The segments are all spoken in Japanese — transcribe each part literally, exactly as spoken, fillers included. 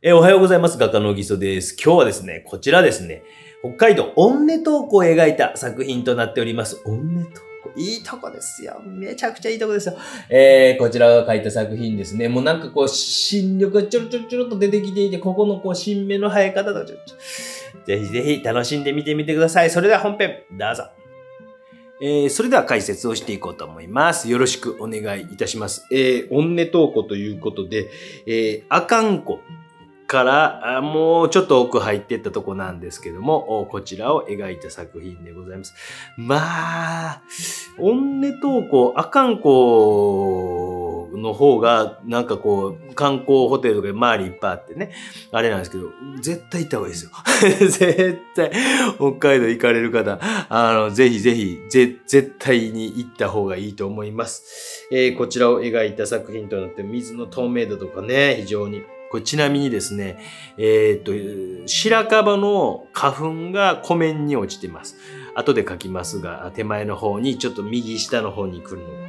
えー、おはようございます。画家のぎそです。今日はですね、こちらですね、北海道オンネトークを描いた作品となっております。オンネトーク、いいとこですよ。めちゃくちゃいいとこですよ。えー、こちらが描いた作品ですね。もうなんかこう新緑がちょろちょろちょろっと出てきていて、ここのこう新芽の生え方とかちょちょぜひぜひ楽しんで見てみてください。それでは本編どうぞ。えー、それでは解説をしていこうと思います。よろしくお願いいたします。えー、オンネトーコということで、えー、阿寒湖からもうちょっと奥入っていったとこなんですけども、こちらを描いた作品でございます。まあ、オンネトーコ、阿寒湖の方がなんかこう、観光ホテルとか周りいっぱいあってね、あれなんですけど、絶対行った方がいいですよ。絶対、北海道行かれる方、あの、ぜひぜひ、ぜ、絶対に行った方がいいと思います。えー、こちらを描いた作品となって、水の透明度とかね、非常に。これちなみにですね、えー、っと、白樺の花粉が湖面に落ちてます。後で描きますが、手前の方に、ちょっと右下の方に来るのが。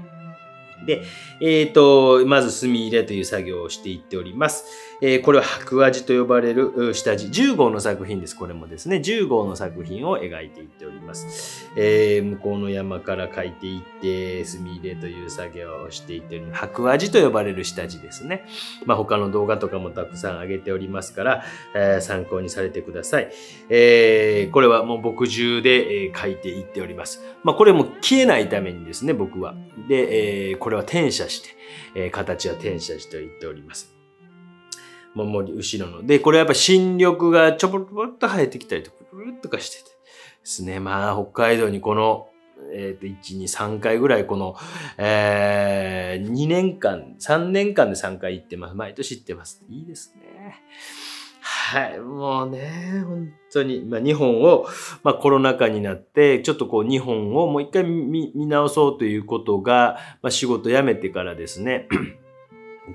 で、えっと、まず墨入れという作業をしていっております。えー、これは白味と呼ばれる下地。じゅう号の作品です。これもですね、じゅう号の作品を描いていっております。えー、向こうの山から描いていって、墨入れという作業をしていっております。白味と呼ばれる下地ですね。まあ、他の動画とかもたくさん上げておりますから、えー、参考にされてください。えー、これはもう墨汁で描いていっております。まあ、これも消えないためにですね、僕は。で、えーこれは転写して、えー、形は転写していっております。もう、もう後ろの。で、これはやっぱ新緑がちょぼちょぼっと生えてきたりとか、ブルーっとかしててですね。まあ、北海道にこの、えっと、いち、に、さんかいぐらいこの、えー、にねんかん、さんねんかんでさんかい行ってます。毎年行ってます。いいですね。はい、もうね、本当に、まあ、日本を、まあ、コロナ禍になって、ちょっとこう、日本をもう一回 見, 見直そうということが、まあ、仕事辞めてからですね、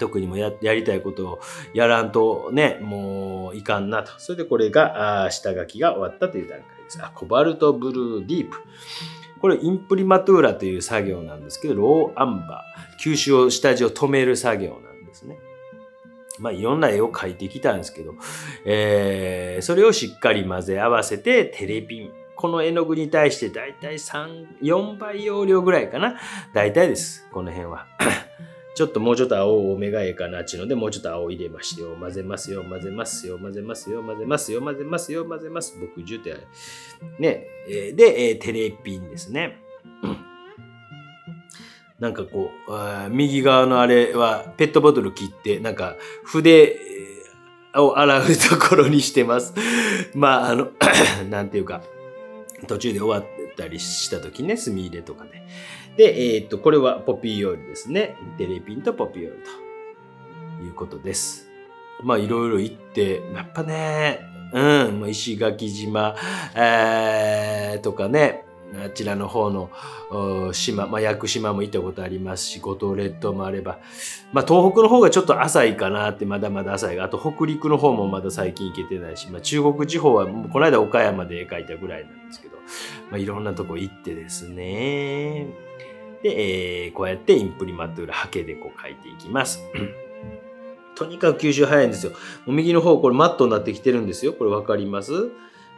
特にも や, やりたいことをやらんとね、もういかんなと。それでこれが、あ下書きが終わったという段階です。あ、コバルトブルーディープ。これ、インプリマトゥーラという作業なんですけど、ローアンバー。吸収を、下地を止める作業なんですね。まあ、いろんな絵を描いてきたんですけど、えー、それをしっかり混ぜ合わせて、テレピン。この絵の具に対して、だいたいさん、よんばい容量ぐらいかな。だいたいです。この辺は。ちょっともうちょっと青をめがええかなっちゅうので、もうちょっと青を入れましてよ。混ぜますよ、混ぜますよ、混ぜますよ、混ぜますよ、混ぜますよ、混ぜます。僕、じゅうてんある。ね。で、テレピンですね。なんかこう、右側のあれはペットボトル切って、なんか筆を洗うところにしてます。まあ、あの、なんていうか、途中で終わったりした時ね、墨入れとかね。で、えっと、これはポピーオイルですね。テレピンとポピーオイルということです。まあ、いろいろ行って、やっぱね、うん、石垣島、えー、とかね、あちらの方の島、まあ、屋久島も行ったことありますし、五島列島もあれば、まあ、東北の方がちょっと浅いかなって、まだまだ浅いが、あと北陸の方もまだ最近行けてないし、まあ、中国地方はもうこの間岡山で描いたぐらいなんですけど、まあ、いろんなとこ行ってですね、で、えー、こうやってインプリマトゥーラ、ハケでこう描いていきます。とにかく吸収早いんですよ。もう右の方、これマットになってきてるんですよ。これわかります？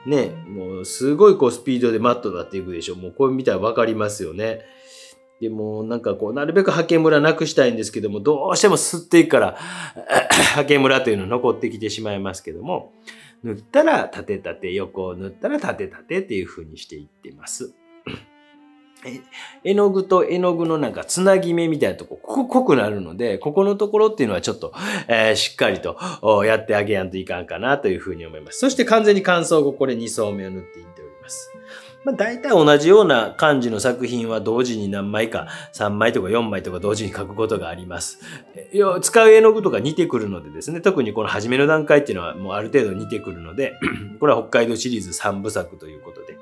ね、もうすごいこうスピードでマットになっていくでしょ。もうこれ見たらわかりますよね。でもなんかこう、なるべくハケムラなくしたいんですけども、どうしても吸っていくから、ハケムラというの残ってきてしまいますけども、塗ったら縦縦、横を塗ったら縦縦っていう風にしていってます。絵の具と絵の具のなんかつなぎ目みたいなとこ、ここ濃くなるので、ここのところっていうのはちょっと、えー、しっかりとやってあげやんといかんかなというふうに思います。そして完全に乾燥後、これに層目を塗っていっております。まあ、大体同じような感じの作品は同時に何枚か、さんまいとかよんまいとか同時に描くことがあります。使う絵の具とか似てくるのでですね、特にこの初めの段階っていうのはもうある程度似てくるので、これは北海道シリーズさんぶさくということで、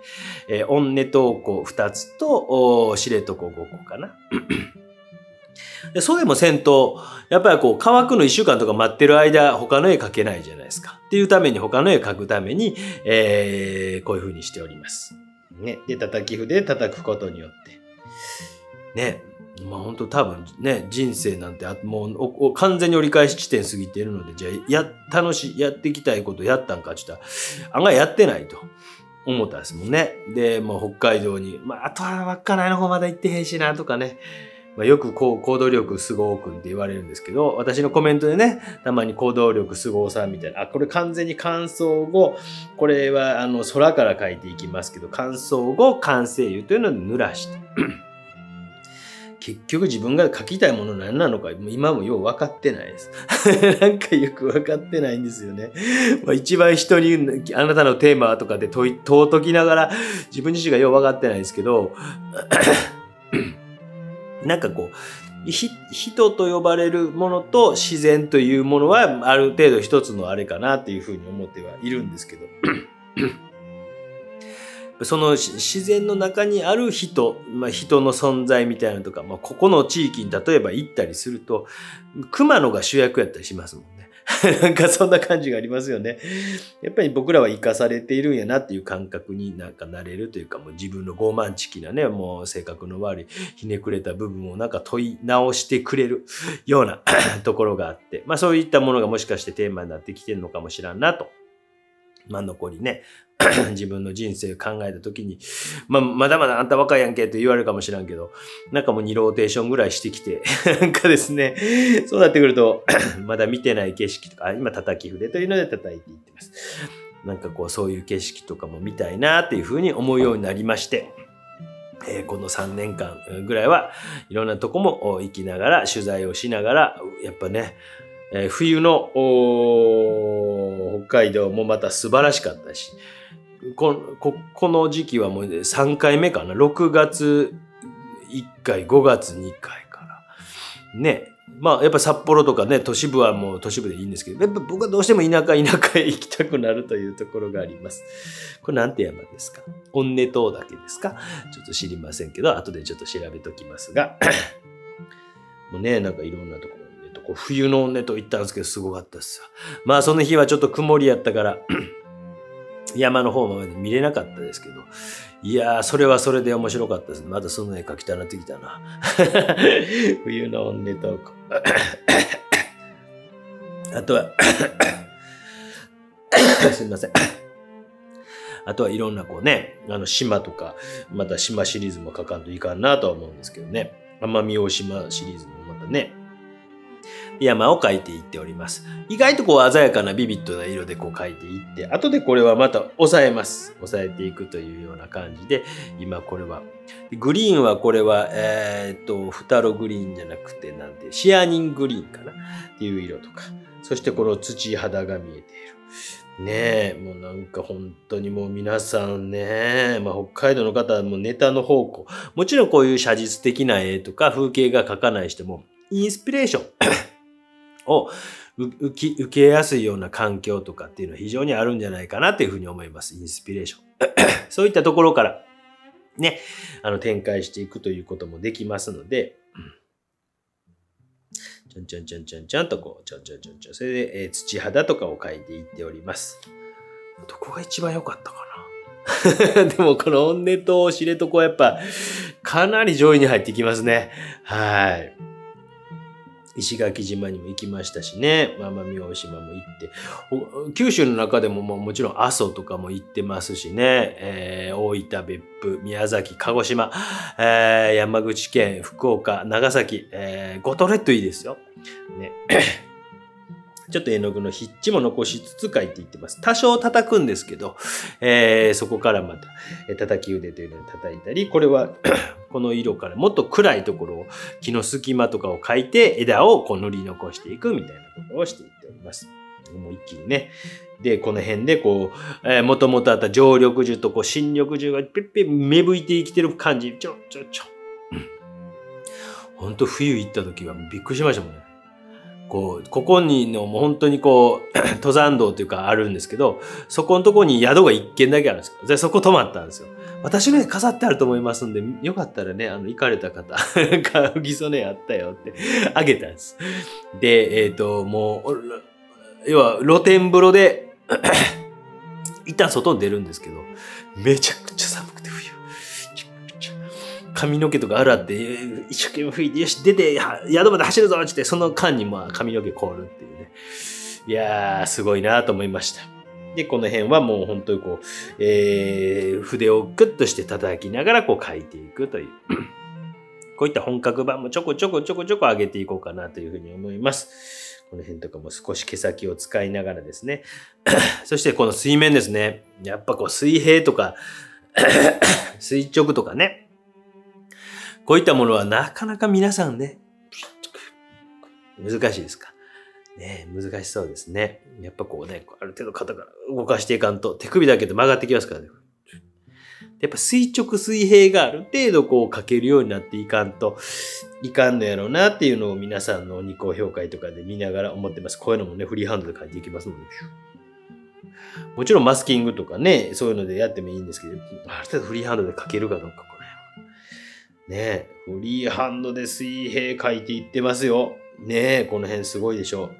えー、オンネトーコふたつと、知床ごこかな。でそうでもせんと、やっぱりこう乾くのいっしゅうかんとか待ってる間、他の絵描けないじゃないですか。っていうために、他の絵描くために、えー、こういう風にしております。ね、で、叩き筆で叩くことによって。ね、まあ本当多分ね、人生なんてもうおお完全に折り返し地点過ぎているので、じゃあや、楽しい、やっていきたいことやったんかちょっと、案外やってないと思ったんですもんね。で、もう北海道に、まああとは稚内の方まだ行ってへんしなとかね、まあ、よくこう行動力すごーくんって言われるんですけど、私のコメントでね、たまに行動力すごーさんみたいな、あ、これ完全に感想語、これはあの空から書いていきますけど、感想語、完成油というので濡らして。結局自分が書きたいもの何なのか今もよう分かってないです。なんかよく分かってないんですよね。まあ、一番人にあなたのテーマとかで問い、問うときながら自分自身がよう分かってないですけど、なんかこう、ひ、人と呼ばれるものと自然というものはある程度一つのあれかなっていうふうに思ってはいるんですけど。その自然の中にある人、まあ、人の存在みたいなのとか、まあ、ここの地域に例えば行ったりすると、熊野が主役やったりしますもんね。なんかそんな感じがありますよね。やっぱり僕らは生かされているんやなっていう感覚になんかなれるというか、もう自分の傲慢ちきなね、もう性格の悪いひねくれた部分をなんか問い直してくれるようなところがあって、まあそういったものがもしかしてテーマになってきてるのかもしらんなと。まあ残りね、自分の人生を考えたときに、まあ、まだまだあんた若いやんけと言われるかもしらんけど、なんかもうにローテーションぐらいしてきて、なんかですね、そうなってくると、まだ見てない景色とか、今叩き筆というので叩いていってます。なんかこう、そういう景色とかも見たいなっていうふうに思うようになりまして、えー、このさんねんかんぐらいはいろんなとこも行きながら、取材をしながら、やっぱね、えー、冬の北海道もまた素晴らしかったし、こ、こ、この時期はもうさんかいめかな。ろくがついっかい、ごがつにかいから。ね。まあ、やっぱ札幌とかね、都市部はもう都市部でいいんですけど、やっぱ僕はどうしても田舎、田舎へ行きたくなるというところがあります。これなんて山ですか？温根島だけですか？ちょっと知りませんけど、後でちょっと調べときますが。もうね、なんかいろんなところ。冬の温根と言ったんですけど、すごかったですよ。まあその日はちょっと曇りやったから山の方まで見れなかったですけど、いやー、それはそれで面白かったですね。またその絵描きたなってきたな。冬の温根とあとはすみません、あとはいろんなこうね、あの島とか、また島シリーズも描かんといかんなとは思うんですけどね。奄美大島シリーズもまたね、山を描いていっております。意外とこう鮮やかなビビッドな色でこう描いていって、後でこれはまた抑えます。抑えていくというような感じで、今これは。グリーンはこれは、えー、っと、フタログリーンじゃなくて、なんて、シアニングリーンかなっていう色とか。そしてこの土肌が見えている。ねえ、もうなんか本当にもう皆さんね、まあ、北海道の方はもうネタの方向。もちろんこういう写実的な絵とか風景が描かないしても、インスピレーション。を受け、受けやすいような環境とかっていうのは非常にあるんじゃないかなというふうに思います。インスピレーション。そういったところからね、あの展開していくということもできますので、ちょんちょんちょんちょんちょんとこう、ちょんちょんちょんちょん。それで、えー、土肌とかを描いていっております。どこが一番良かったかな。でもこの温根と知床はやっぱかなり上位に入ってきますね。はい。石垣島にも行きましたしね、奄美大島も行って、九州の中でももうもちろん阿蘇とかも行ってますしね、えー、大分、別府、宮崎、鹿児島、えー、山口県、福岡、長崎、えー、五島列島いいですよ。ね。ちょっと絵の具の筆致も残しつつ描いていってます。多少叩くんですけど、えー、そこからまた、叩き腕というのを叩いたり、これはこの色からもっと暗いところを、木の隙間とかを描いて枝をこう塗り残していくみたいなことをしていっております。もう一気にね。で、この辺でこう、えー、もともとあった常緑樹とこう新緑樹がぺっぺ芽吹いてきてる感じ。ちょちょちょ。ほんと冬行った時はびっくりしましたもんね。こう、ここにの、もう本当にこう、登山道というかあるんですけど、そこのとこに宿が一軒だけあるんですけど、で、そこ泊まったんですよ。私の絵飾ってあると思いますんで、よかったらね、あの、行かれた方、なんか、うぎそねあったよって、あげたんです。で、えっ、ー、と、もう、要は、露天風呂で、一旦外に出るんですけど、めちゃくちゃ寒くて冬。髪の毛とか洗って、一生懸命吹いて、よし、出て、宿まで走るぞって言って、その間にまあ髪の毛凍るっていうね。いやー、すごいなと思いました。で、この辺はもう本当にこう、えー、筆をグッとして叩きながらこう描いていくという。こういった本格版もちょこちょこちょこちょこ上げていこうかなというふうに思います。この辺とかも少し毛先を使いながらですね。そしてこの水面ですね。やっぱこう水平とか、垂直とかね。こういったものはなかなか皆さんね、難しいですか。ね、難しそうですね。やっぱこうね、ある程度肩から動かしていかんと手首だけで曲がってきますからね。やっぱ垂直水平がある程度こう書けるようになっていかんといかんのやろうなっていうのを皆さんのニコ評価とかで見ながら思ってます。こういうのもね、フリーハンドで書いていきますので。もちろんマスキングとかね、そういうのでやってもいいんですけど、ある程度フリーハンドで書けるかどうか、これ。ねえ、フリーハンドで水平書いていってますよ。ねえ、この辺すごいでしょう。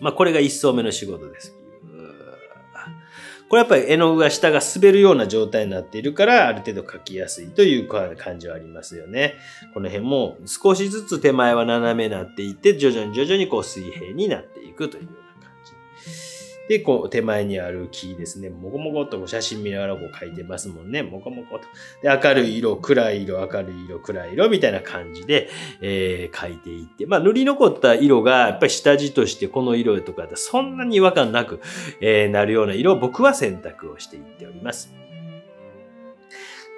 まあこれがいっ層目の仕事です。これやっぱり絵の具が下が滑るような状態になっているから、ある程度描きやすいという感じはありますよね。この辺も少しずつ手前は斜めになっていって、徐々に徐々にこう水平になっていくというような感じ。で、こう手前にある木ですね。もこもこっと写真見ながらこう描いてますもんね。もこもこと。で、明るい色、暗い色、明るい色、暗い色みたいな感じで、えー、描いていって。まあ塗り残った色がやっぱり下地としてこの色とかだとそんなに違和感なく、えー、なるような色を僕は選択をしていっております。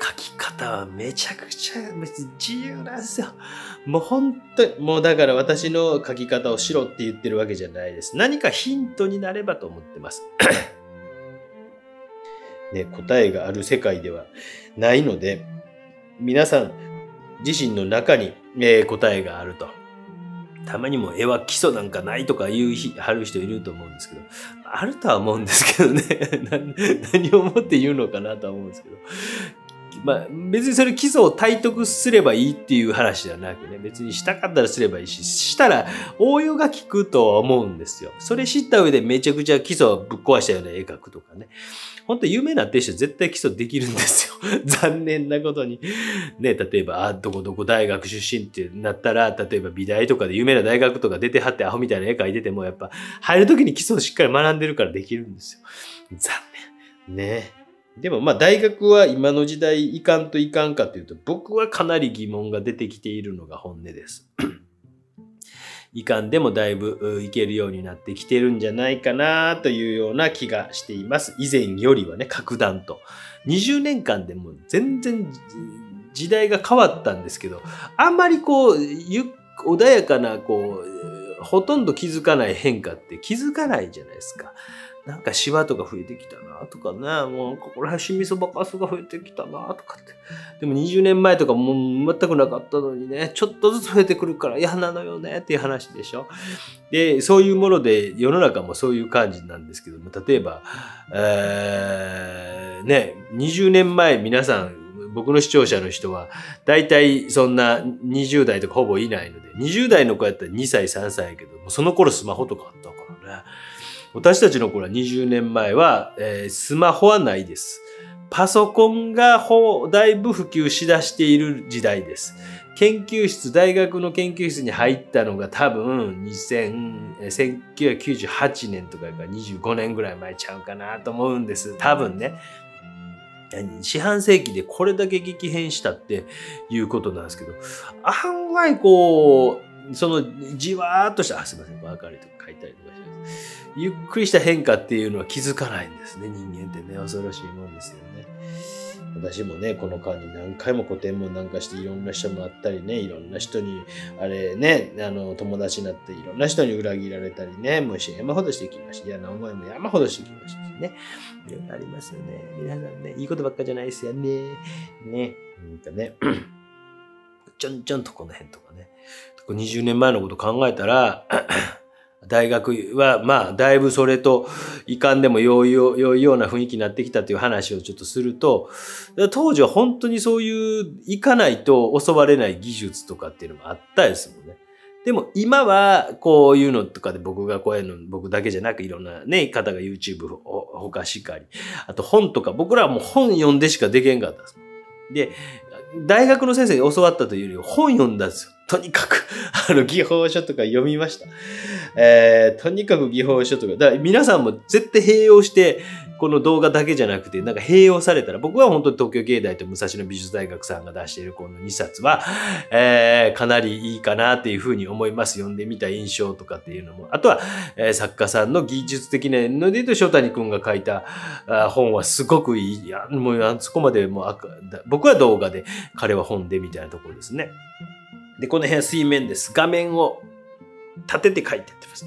描き方はめちゃくちゃ自由なんですよ。もう本当に、もうだから私の描き方をしろって言ってるわけじゃないです。何かヒントになればと思ってます。ね、答えがある世界ではないので、皆さん自身の中に、えー、答えがあると。たまにも絵は基礎なんかないとか言う日、ある人いると思うんですけど、あるとは思うんですけどね。何をもって言うのかなとは思うんですけど。まあ別にそれ基礎を体得すればいいっていう話ではなくね、別にしたかったらすればいいし、したら応用が効くとは思うんですよ。それ知った上でめちゃくちゃ基礎をぶっ壊したような絵描くとかね。ほんと有名なって人は絶対基礎できるんですよ。残念なことに。ね、例えば、あ、どこどこ大学出身ってなったら、例えば美大とかで有名な大学とか出てはってアホみたいな絵描いてても、やっぱ入るときに基礎をしっかり学んでるからできるんですよ。残念。ね。でもまあ大学は今の時代いかんといかんかというと、僕はかなり疑問が出てきているのが本音です。いかんでもだいぶいけるようになってきてるんじゃないかなというような気がしています。以前よりはね、格段と。にじゅうねんかんでも全然時代が変わったんですけど、あんまりこう、穏やかな、こう、ほとんど気づかない変化って気づかないじゃないですか。なんかシワとか増えてきたなとかね、もうここら辺シミそばかすが増えてきたなとかって。でもにじゅうねんまえとかもう全くなかったのにね、ちょっとずつ増えてくるから嫌なのよねっていう話でしょ。で、そういうもので世の中もそういう感じなんですけども、例えば、えー、ね、にじゅうねんまえ皆さん、僕の視聴者の人は、大体そんなにじゅうだいとかほぼいないので、にじゅうだいの子やったらにさい、さんさいやけど、その頃スマホとかあったからね。私たちの頃はにじゅうねんまえは、えー、スマホはないです。パソコンがほだいぶ普及しだしている時代です。研究室、大学の研究室に入ったのが多分せんきゅうひゃくきゅうじゅうはちねんとかからにじゅうごねんぐらい前ちゃうかなと思うんです。多分ね。四半世紀でこれだけ激変したっていうことなんですけど、案外こう、そのじわーっとした、あ、すいません、明るいとか書いたりとかしてます。ゆっくりした変化っていうのは気づかないんですね。人間ってね、恐ろしいもんですよね。私もね、この間に何回も個展もなんかして、いろんな人もあったりね、いろんな人に、あれね、あの、友達になって、いろんな人に裏切られたりね、もう山ほどしてきました。嫌な思いも山ほどしてきましたね。いろいろありますよね。皆さんね、いいことばっかじゃないですよね。ね。なんかね、ちょんちょんとこの辺とかね。にじゅうねんまえのこと考えたら、大学は、まあ、だいぶそれと、いかんでも良いような雰囲気になってきたという話をちょっとすると、当時は本当にそういう、いかないと襲われない技術とかっていうのもあったですもんね。でも今はこういうのとかで僕がこういうの、僕だけじゃなくいろんなね、方が YouTube ほかしかり、あと本とか、僕らはもう本読んでしかできへんかったです。で、大学の先生に教わったというより本読んだんですよ。とにかく、あの、技法書とか読みました。えー、とにかく技法書とか。だから皆さんも絶対併用して、この動画だけじゃなくて、なんか併用されたら、僕は本当に東京芸大と武蔵野美術大学さんが出しているこのにさつは、えー、かなりいいかなっていうふうに思います。読んでみた印象とかっていうのも。あとは、えー、作家さんの技術的なので言うと、翔谷くんが書いた本はすごくいい。いや、もうあそこまでもう、僕は動画で、彼は本でみたいなところですね。で、この辺は水面です。画面を立てて書いてやってます。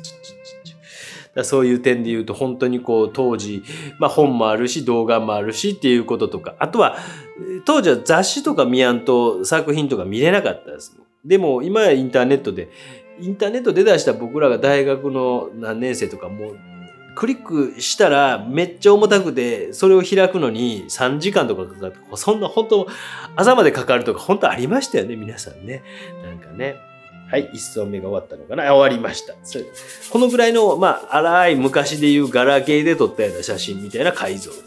だそういう点で言うと、本当にこう、当時、まあ本もあるし、動画もあるしっていうこととか、あとは、当時は雑誌とか見やんと作品とか見れなかったです。でも、今はインターネットで、インターネットで出した僕らが大学の何年生とかもう、クリックしたらめっちゃ重たくて、それを開くのにさんじかんとかかかって、そんな本当朝までかかるとか本当ありましたよね、皆さんね。なんかね。はい、一層目が終わったのかな。終わりました。それこのぐらいの、まあ、荒い昔でいうガラケーで撮ったような写真みたいな解像度。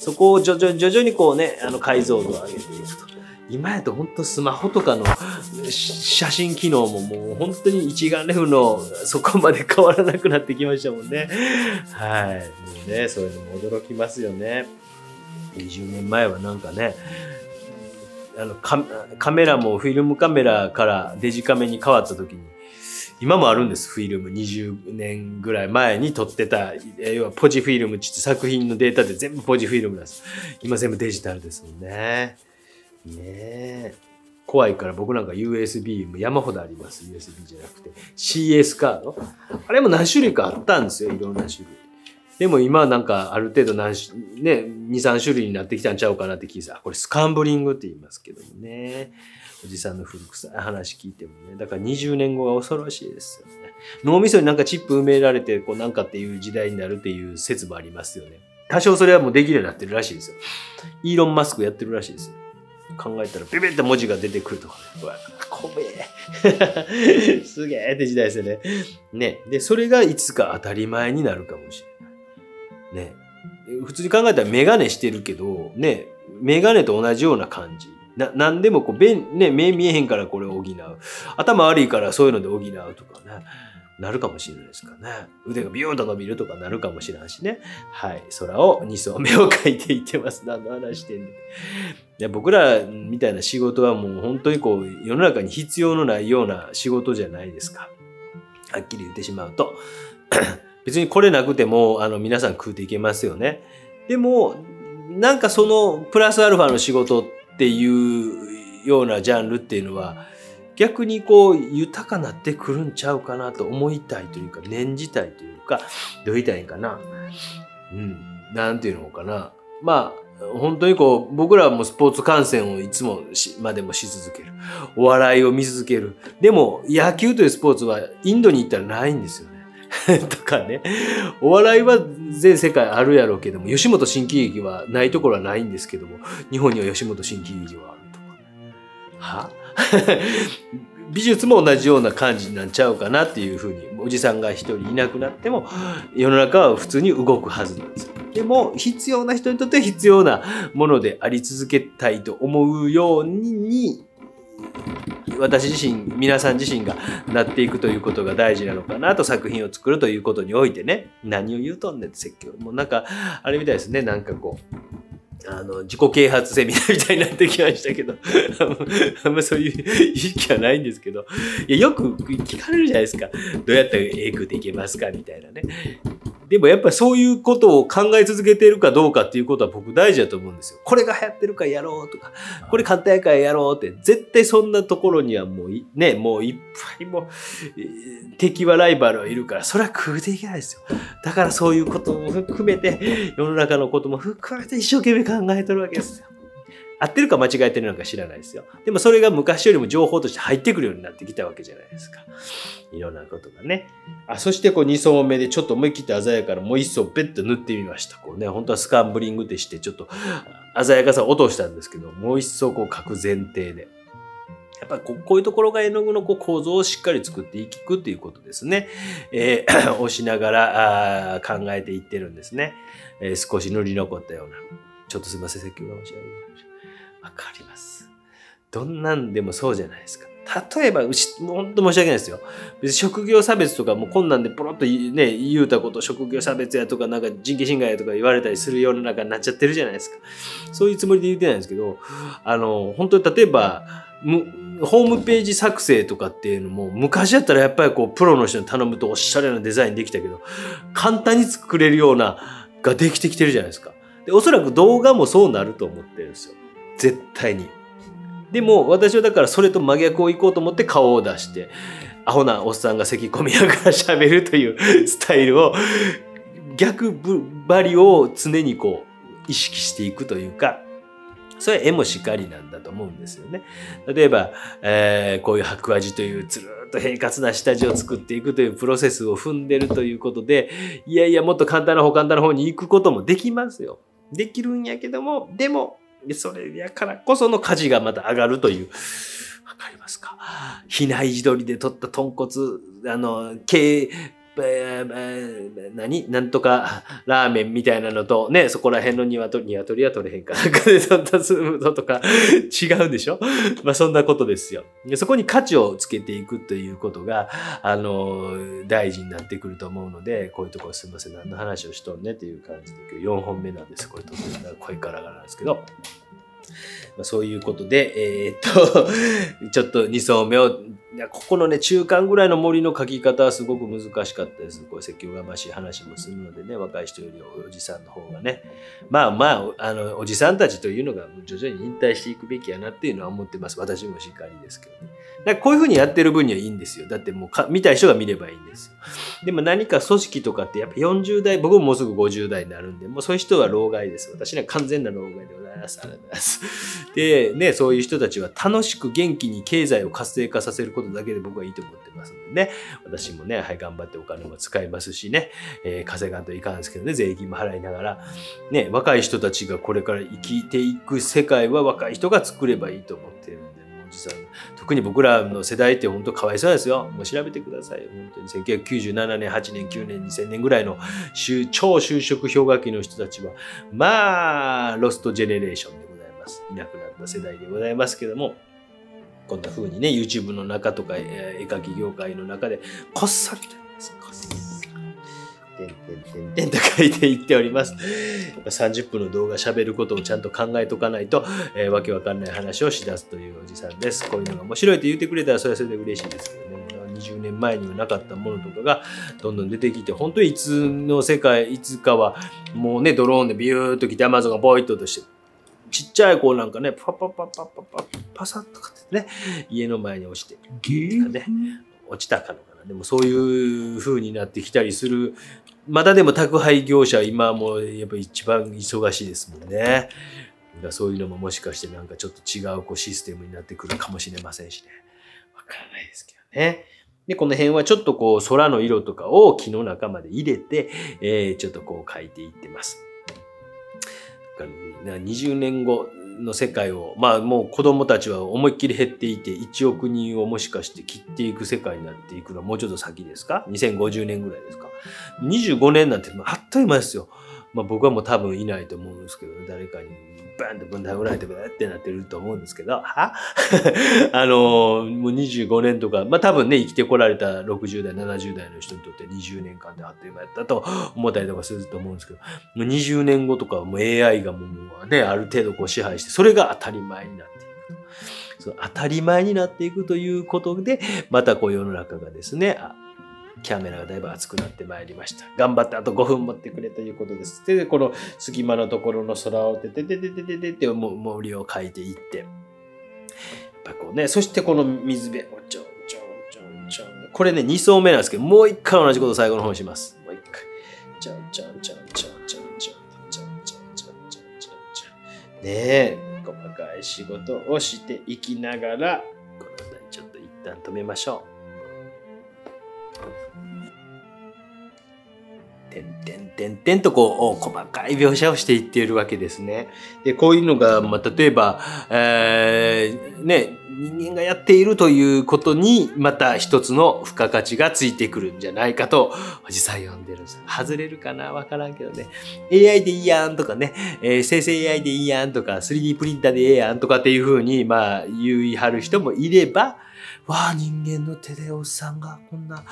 そこを徐々に徐々にこうね、あの解像度を上げていくと。今やと本当スマホとかの写真機能ももう本当に一眼レフのそこまで変わらなくなってきましたもんね。はい。ね、そういうのも驚きますよね。にじゅうねんまえはなんかね、あのカ、カメラもフィルムカメラからデジカメに変わった時に、今もあるんです、フィルム。にじゅうねんぐらい前に撮ってた、要はポジフィルムって作品のデータで全部ポジフィルムなんです。今全部デジタルですもんね。ねえ、怖いから僕なんか ユーエスビー も山ほどあります。 ユーエスビー じゃなくて シーエス カード、あれも何種類かあったんですよ、いろんな種類で。も今なんかある程度何、ね、にさん種類になってきたんちゃうかなって聞いてた。これスカンブリングって言いますけどもね、おじさんの古臭い話聞いてもね。だからにじゅうねんごが恐ろしいですよね。脳みそになんかチップ埋められてこうなんかっていう時代になるっていう説もありますよね。多少それはもうできるようになってるらしいですよ。イーロン・マスクやってるらしいですよ。考えたらビビって文字が出てくるとかね。うわ、怖え。すげえって時代ですよね。ね。で、それがいつか当たり前になるかもしれない。ね。普通に考えたらメガネしてるけど、ね、メガネと同じような感じ。な、なんでもこう、便、ね、目見えへんからこれを補う。頭悪いからそういうので補うとかね。なるかもしれないですからね。腕がビューンと伸びるとかなるかもしれないしね。はい。空をに層目を描いていってます。何の話してんの。で、僕らみたいな仕事はもう本当にこう、世の中に必要のないような仕事じゃないですか。はっきり言ってしまうと。別にこれなくても、あの、皆さん食うていけますよね。でも、なんかそのプラスアルファの仕事っていうようなジャンルっていうのは、逆にこう豊かなってくるんちゃうかなと思いたいというか、念じたいというか、どう言いたらいいかな。うん。なんていうのかな。まあ、本当にこう、僕らもスポーツ観戦をいつもしまでもし続ける。お笑いを見続ける。でも、野球というスポーツはインドに行ったらないんですよね。とかね。お笑いは全世界あるやろうけども、吉本新喜劇はないところはないんですけども、日本には吉本新喜劇はあるとかね。は美術も同じような感じになっちゃうかなっていうふうに、おじさんが一人いなくなっても世の中は普通に動くはずなんですよ。でも必要な人にとっては必要なものであり続けたいと思うように、私自身、皆さん自身がなっていくということが大事なのかなと、作品を作るということにおいてね。何を言うとんねんって説教。もうなんかあれみたいですね。なんかこう。あの、自己啓発セミナーみたいになってきましたけど、あんまそういう意識はないんですけど、いや、よく聞かれるじゃないですか。どうやったらええくできますかみたいなね。でもやっぱりそういうことを考え続けているかどうかっていうことは僕大事だと思うんですよ。これが流行ってるからやろうとか、これ簡単やからやろうって、絶対そんなところにはもうね、もういっぱいもう敵はライバルはいるから、それは食うていけないですよ。だからそういうことも含めて、世の中のことも含めて一生懸命考えてるわけですよ。合ってるか間違えてるのか知らないですよ。でもそれが昔よりも情報として入ってくるようになってきたわけじゃないですか。いろんなことがね。あ、そしてこうに層目でちょっと思い切って鮮やかなもういっ層ベッと塗ってみました。こうね、本当はスカンブリングってしてちょっと鮮やかさを落としたんですけど、もう一層こう書く前提で。やっぱりこういうところが絵の具のこう構造をしっかり作っていくっていうことですね。えー、押しながら考えていってるんですね。えー、少し塗り残ったような。ちょっとすいません、説教が面白い。わかります。どんなんでもそうじゃないですか。例えば、うち、本当申し訳ないですよ。別に職業差別とかもこんなんでポロッとね、言うたこと、職業差別やとか、なんか人権侵害やとか言われたりする世の中になっちゃってるじゃないですか。そういうつもりで言ってないんですけど、あの、本当に例えば、ホームページ作成とかっていうのも、昔だったらやっぱりこう、プロの人に頼むとおしゃれなデザインできたけど、簡単に作れるような、ができてきてるじゃないですか。で、おそらく動画もそうなると思ってるんですよ。絶対に。でも私はだからそれと真逆をいこうと思って顔を出してアホなおっさんが咳込みながら喋るというスタイルを逆張りを常にこう意識していくというか、それは絵もしかりなんだと思うんですよね。例えば、えー、こういう白味というつるっと平滑な下地を作っていくというプロセスを踏んでるということで、いやいやもっと簡単な方簡単な方に行くこともできますよ。できるんやけども、でもでそれやからこその価値がまた上がるという。わかりますか？比内地鶏で取った豚骨、あの、け、えー、何なんとかラーメンみたいなのと、ね、そこら辺の鶏、鶏は取れへんかなんかで取ったスープのとか、違うでしょ？まあそんなことですよ。そこに価値をつけていくということが、あの、大事になってくると思うので、こういうところすいません、何の話をしとんねっていう感じで、今日よんほんめなんです。これと声からがなんですけど。そういうことで、えー、っと、ちょっとに層目を、ここのね、中間ぐらいの森の書き方はすごく難しかったです。こう、説教がましい話もするのでね、若い人よりおじさんの方がね、まあまあ、あの、おじさんたちというのが徐々に引退していくべきやなっていうのは思ってます。私もしっかりですけどね。だからこういうふうにやってる分にはいいんですよ。だってもうか、見たい人が見ればいいんですよ。でも何か組織とかって、やっぱよんじゅう代、僕ももうすぐごじゅう代になるんで、もうそういう人は老害です。私には完全な老害でございます。ありがとうございます。でね、そういう人たちは楽しく元気に経済を活性化させることだけで僕はいいと思ってますのでね、私もね、はい、頑張ってお金も使いますしね、えー、稼がんといかんですけどね、税金も払いながら、ね、若い人たちがこれから生きていく世界は若い人が作ればいいと思ってるんで、もう実は特に僕らの世代って本当かわいそうですよ。もう調べてくださいよ。本当にせんきゅうひゃくきゅうじゅうななねん、はちねん、きゅうねん、にせんねんぐらいの超就職氷河期の人たちは、まあ、ロストジェネレーションでいなくなった世代でございますけども、こんな風にね、 YouTube の中とか絵描き業界の中でこっそりとてんてんてんてんと書いていっております。さんじゅっぷんの動画喋ることをちゃんと考えとかないと、えー、わけわかんない話をしだすというおじさんです。こういうのが面白いって言ってくれたらそれはそれで嬉しいですけどね、にじゅうねんまえにはなかったものとかがどんどん出てきて、本当にいつの世界いつかはもうね、ドローンでビューっと来て Amazon がボイッととして、ちっちゃい子なんかね、パパパパパパパサッとかってね、家の前に落ちて、ね、落ちたかのかな。でもそういう風になってきたりする。またでも宅配業者、今もやっぱ一番忙しいですもんね。だからそういうのももしかしてなんかちょっと違うこうシステムになってくるかもしれませんしね。わからないですけどね。で、この辺はちょっとこう空の色とかを木の中まで入れて、えー、ちょっとこう描いていってます。にじゅうねんごの世界を、まあもう子供たちは思いっきり減っていて、いちおくにんをもしかして切っていく世界になっていくのはもうちょっと先ですか？ にせんごじゅうねんぐらいですか？ にじゅうごねんなんてあっという間ですよ。まあ僕はもう多分いないと思うんですけど、誰かにバンとぶん殴られてブーってなってると思うんですけど、はあの、もうにじゅうごねんとか、まあ多分ね、生きてこられたろくじゅう代、ななじゅう代の人にとってにじゅうねんかんであっという間やったと思ったりとかすると思うんですけど、もうにじゅうねんごとかはもう エーアイ がもうね、ある程度こう支配して、それが当たり前になっていくと。その当たり前になっていくということで、またこう世の中がですね、キャメラがだいぶ熱くなってまいりました。頑張ってあとごふん持ってくれということです。で、この隙間のところの空をてててててててて森を描いていって。やっぱこうね、そしてこの水辺、おちょんちょんちょんちょん。これね、に層目なんですけど、もう一回同じこと最後の方にします。もう一回。ちょんちょんちょんちょんちょんちょんちょんちょんちょんちょんちょんちょん。ねえ、細かい仕事をしていきながら、この辺りちょっと一旦止めましょう。てんてんてんてんとこう細かい描写をしていっているわけですね。で、こういうのが、まあ、例えば、えー、ね、人間がやっているということに、また一つの付加価値がついてくるんじゃないかと、実際読んでるんです。外れるかなわからんけどね。エーアイ でいいやんとかね、えー、生成 エーアイ でいいやんとか、スリーディー プリンターでええやんとかっていうふうに、まあ、言い張る人もいれば、わあ、人間の手でおっさんが、こんな、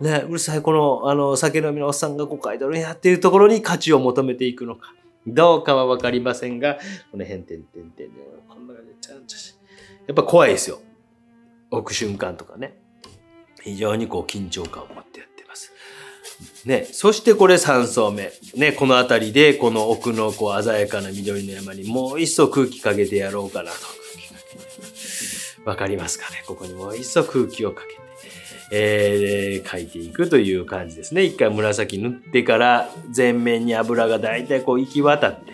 ね、うるさい、この、あの、酒飲みのおっさんがごかいドルやっていうところに価値を求めていくのか。どうかはわかりませんが、この辺、てんてんてん、こんな感じでちゃんとし、やっぱ怖いですよ。置く瞬間とかね。非常にこう緊張感を持ってやってます。ね。そしてこれさん層目。ね。この辺りで、この奥のこう鮮やかな緑の山にもう一層空気かけてやろうかなと。わかりますかね。ここにもう一層空気をかけて、えー、描いていくという感じですね。一回紫塗ってから全面に油がだいたいこう行き渡って、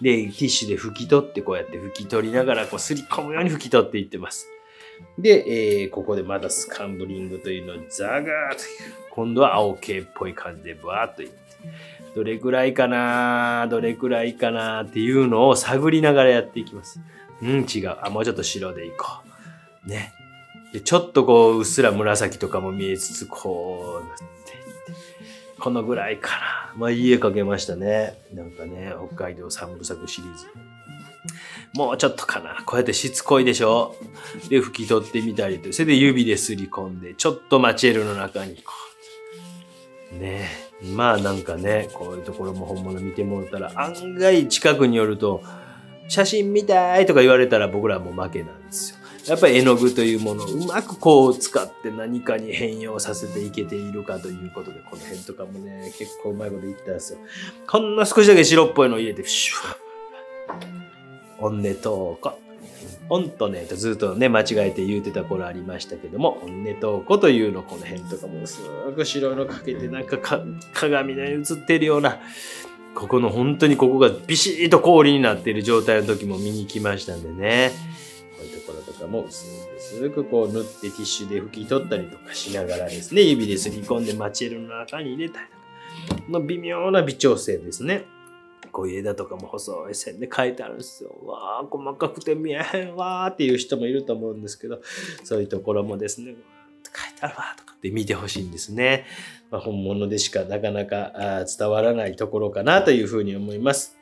で、ティッシュで拭き取って、こうやって拭き取りながら、こう、すり込むように拭き取っていってます。で、えー、ここでまたスカンブリングというのをザガーッと、今度は青系っぽい感じでバーッといって、どれくらいかなどれくらいかなっていうのを探りながらやっていきます。うん、違う。あ、もうちょっと白でいこう。ね。で、ちょっとこう、うっすら紫とかも見えつつ、こう、このぐらいかな。まあ、いい絵描けましたね。なんかね、北海道三部作シリーズ。もうちょっとかな。こうやってしつこいでしょ。で、拭き取ってみたりと。それで指ですり込んで、ちょっとマチエルの中にこう。ねえ。まあなんかね、こういうところも本物見てもらったら、案外近くによると、写真見たいとか言われたら僕らはもう負けなんですよ。やっぱり絵の具というものをうまくこう使って何かに変容させていけているかということで、この辺とかもね、結構うまいこといったんですよ。こんな少しだけ白っぽいのを入れて、シュワオンネトーコ。オンとね、とずっとね、間違えて言うてた頃ありましたけども、オンネトーコというのこの辺とかもすごく白のかけて、なんかか鏡に映ってるような、ここの本当にここがビシッと氷になっている状態の時も見に来ましたんでね。とかも薄くこう塗ってティッシュで拭き取ったりとかしながらですね、指ですり込んでマチエルの中に入れたりとか、この微妙な微調整ですね。こういう枝とかも細い線で描いてあるんですよ。わあ、細かくて見えへんわーっていう人もいると思うんですけど、そういうところもですね、わーって描いてあるわーとかって見てほしいんですね。まあ、本物でしかなかなか伝わらないところかなというふうに思います。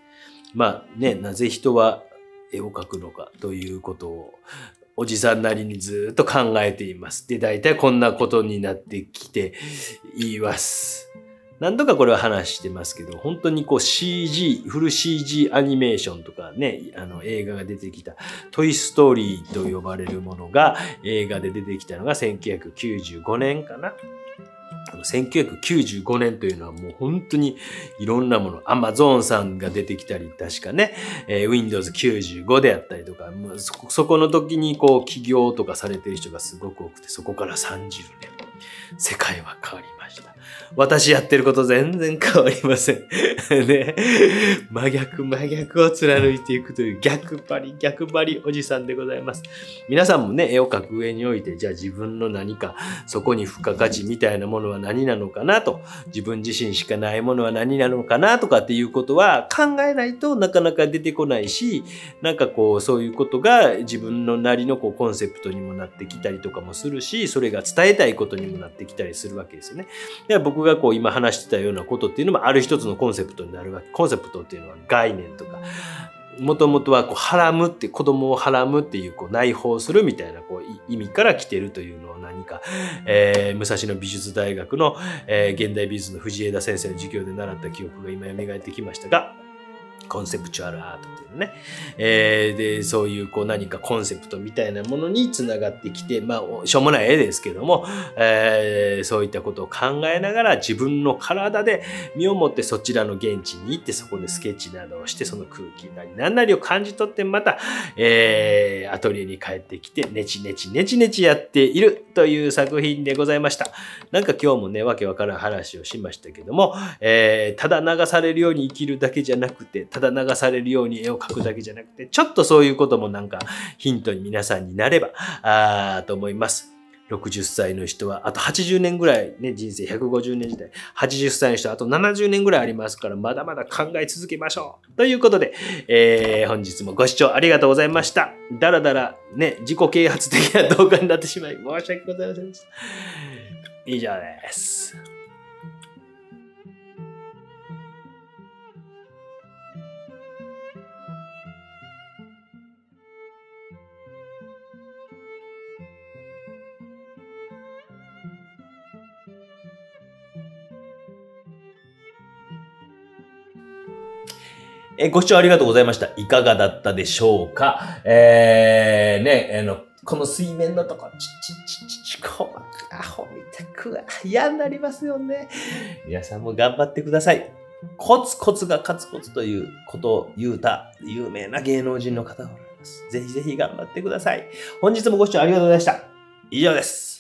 まあね、なぜ人は絵を描くのかということをおじさんなりにずっと考えています。で、大体こんなことになってきています。何度かこれは話してますけど、本当にこう シージー、フル シージー アニメーションとかね、あの映画が出てきた、トイストーリーと呼ばれるものが映画で出てきたのがせんきゅうひゃくきゅうじゅうごねんかな。せんきゅうひゃくきゅうじゅうごねんというのはもう本当にいろんなもの、Amazon さんが出てきたり、確かね、えー、ウィンドウズきゅうじゅうご であったりとか、もうそこ、そこの時にこう起業とかされてる人がすごく多くて、そこからさんじゅうねん、世界は変わりました。私やってること全然変わりません。ね。真逆真逆を貫いていくという逆張り逆張りおじさんでございます。皆さんもね、絵を描く上において、じゃあ自分の何か、そこに付加価値みたいなものは何なのかなと、自分自身しかないものは何なのかなとかっていうことは考えないとなかなか出てこないし、なんかこう、そういうことが自分のなりのこうコンセプトにもなってきたりとかもするし、それが伝えたいことにもなってきたりするわけですよね。僕がこう今話してたようなことっていうのもある一つのコンセプトになるわけ。コンセプトっていうのは概念とか、もともとはこうはらむって、子供をはらむっていう、こう内包するみたいなこう意味から来てるというのを何か、えー、武蔵野美術大学の、えー、現代美術の藤枝先生の授業で習った記憶が今蘇ってきましたが。コンセプチュアルアートっていうのね。えー、で、そういうこう何かコンセプトみたいなものにつながってきて、まあ、しょうもない絵ですけども、えー、そういったことを考えながら自分の体で身をもってそちらの現地に行って、そこでスケッチなどをして、その空気なり何なりを感じ取って、また、えー、アトリエに帰ってきて、ねちねちねちねちやっているという作品でございました。なんか今日もね、わけわからん話をしましたけども、えー、ただ流されるように生きるだけじゃなくて、ただ流されるように絵を描くだけじゃなくて、ちょっとそういうこともなんかヒントに皆さんになれば、あーと思います。ろくじゅっさいの人は、あとはちじゅうねんぐらいね、人生ひゃくごじゅうねん時代、はちじゅっさいの人はあとななじゅうねんぐらいありますから、まだまだ考え続けましょう。ということで、えー、本日もご視聴ありがとうございました。だらだらね、自己啓発的な動画になってしまい、申し訳ございませんでした。以上です。え、ご視聴ありがとうございました。いかがだったでしょうか？えー、ね、あの、この水面のとこ、ちちちちち、細かく、アホみたくは嫌になりますよね。皆さんも頑張ってください。コツコツがカツコツということを言うた有名な芸能人の方がおります。ぜひぜひ頑張ってください。本日もご視聴ありがとうございました。以上です。